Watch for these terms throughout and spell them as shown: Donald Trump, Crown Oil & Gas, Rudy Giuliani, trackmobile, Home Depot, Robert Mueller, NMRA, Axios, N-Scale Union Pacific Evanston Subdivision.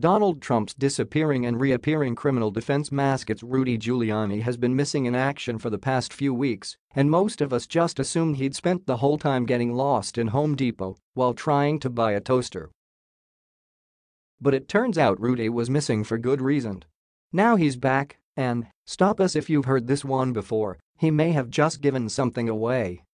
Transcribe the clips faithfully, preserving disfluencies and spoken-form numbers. Donald Trump's disappearing and reappearing criminal defense mascots Rudy Giuliani has been missing in action for the past few weeks, and most of us just assumed he'd spent the whole time getting lost in Home Depot while trying to buy a toaster. But it turns out Rudy was missing for good reason. Now he's back, and, stop us if you've heard this one before, he may have just given something away.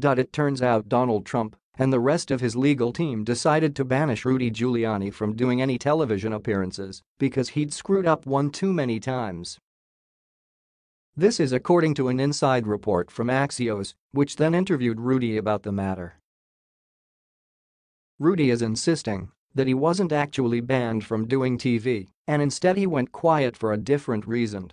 It turns out Donald Trump and the rest of his legal team decided to banish Rudy Giuliani from doing any television appearances because he'd screwed up one too many times. This is according to an inside report from Axios, which then interviewed Rudy about the matter. Rudy is insisting that he wasn't actually banned from doing T V, and instead he went quiet for a different reason.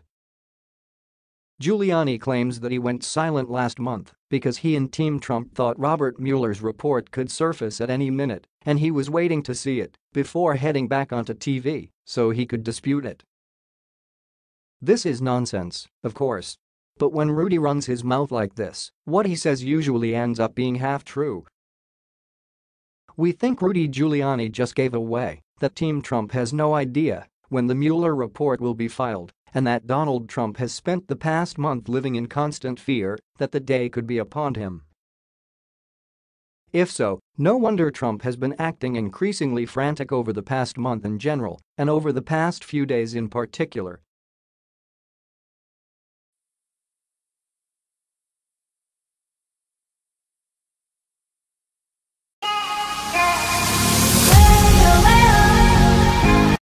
Giuliani claims that he went silent last month because he and Team Trump thought Robert Mueller's report could surface at any minute, and he was waiting to see it before heading back onto T V so he could dispute it. This is nonsense, of course. But when Rudy runs his mouth like this, what he says usually ends up being half true. We think Rudy Giuliani just gave away that Team Trump has no idea when the Mueller report will be filed, and that Donald Trump has spent the past month living in constant fear that the day could be upon him. If so, no wonder Trump has been acting increasingly frantic over the past month in general, and over the past few days in particular,